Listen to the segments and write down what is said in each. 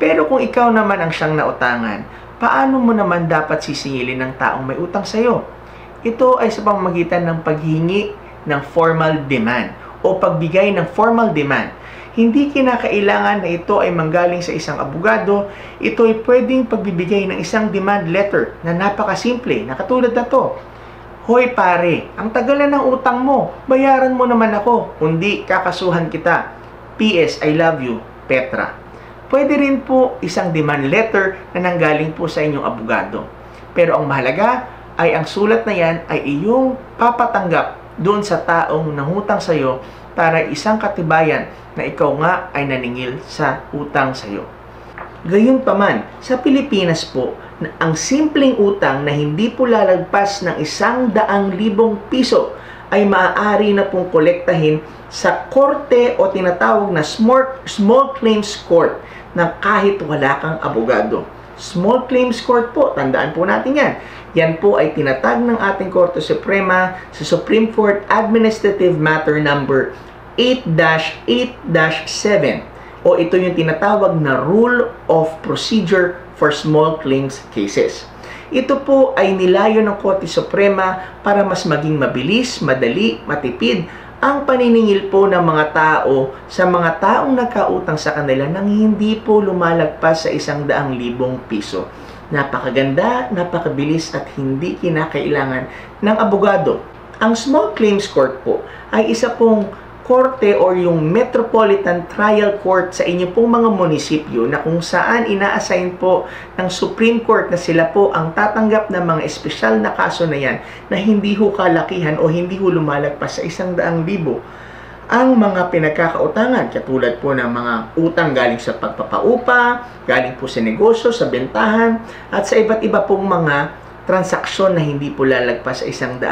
Pero kung ikaw naman ang siyang nautangan, paano mo naman dapat sisingilin ng taong may utang sa'yo? Ito ay sa pamamagitan ng paghingi ng formal demand o pagbigay ng formal demand. Hindi kinakailangan na ito ay manggaling sa isang abogado. Ito ay pwedeng pagbibigay ng isang demand letter na napakasimple, na katulad na to. Hoy pare, ang tagal na ng utang mo, bayaran mo naman ako, kundi kakasuhan kita. PS, I love you, Petra. Pwede rin po isang demand letter na nanggaling po sa inyong abogado. Pero ang mahalaga ay ang sulat na yan ay iyong papatanggap doon sa taong nangutang sa iyo para isang katibayan na ikaw nga ay naningil sa utang sa iyo. Gayunpaman, sa Pilipinas po, ang simpleng utang na hindi po lalagpas ng 100,000 piso ay maaari na pong kolektahin sa korte o tinatawag na Small Claims Court na kahit wala kang abogado. Small Claims Court po, tandaan po natin yan. Yan po ay tinatag ng ating Korte Suprema sa Supreme Court Administrative Matter Number 8-8-7 o ito yung tinatawag na Rule of Procedure for Small Claims Cases. Ito po ay nilayo ng Korte Suprema para mas maging mabilis, madali, matipid ang paniningil po ng mga tao sa mga taong nagkautang sa kanila nang hindi po lumalagpas sa 100,000 piso. Napakaganda, napakabilis at hindi kinakailangan ng abogado. Ang Small Claims Court po ay isa pong korte o yung Metropolitan Trial Court sa inyo pong mga munisipyo na kung saan ina-assign po ng Supreme Court na sila po ang tatanggap ng mga espesyal na kaso na yan na hindi ho kalakihan o hindi ho lumalagpas sa 100,000 ang mga pinagkakautangan, katulad po ng mga utang galing sa pagpapaupa, galing po sa negosyo, sa bentahan, at sa iba't iba pong mga transaksyon na hindi po lalagpas sa 100,000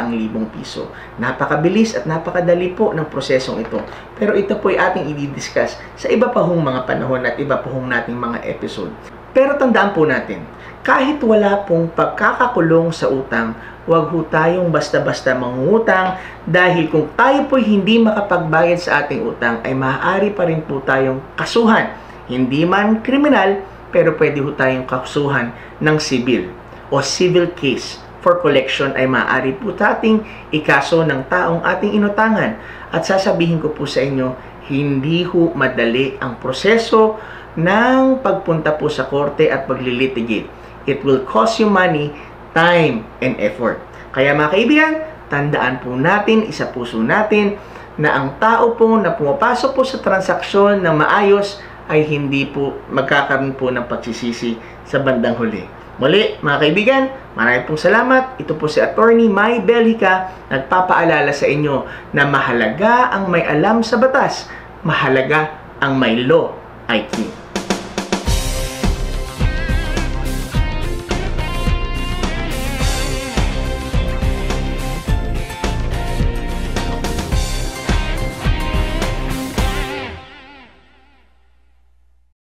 piso. Napakabilis at napakadali po ng prosesong ito. Pero ito po ay ating i-discuss sa iba pa hong mga panahon at iba pa hong nating mga episode. Pero tandaan po natin, kahit wala pong pagkakakulong sa utang, huwag ho tayong basta-basta mangungutang dahil kung tayo po hindi makapagbayad sa ating utang ay maaari pa rin po tayong kasuhan. Hindi man kriminal, pero pwede ho tayong kasuhan ng sibil o civil case for collection ay maaari po tating ikaso ng taong ating inutangan. At sasabihin ko po sa inyo, hindi ho madali ang proseso ng pagpunta po sa korte at paglilitigate. It will cost you money, time and effort. Kaya mga kaibigan, tandaan po natin, isa puso natin na ang tao po na pumapasok po sa transaksyon na maayos ay hindi po magkakaroon po ng pagsisisi sa bandang huli. Muli mga kaibigan, maraming pong salamat. Ito po si Atty. My Belgica, nagpapaalala sa inyo na mahalaga ang may alam sa batas, mahalaga ang may MYLawIQ.